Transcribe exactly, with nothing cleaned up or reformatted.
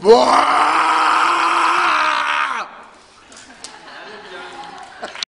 ¡Buah!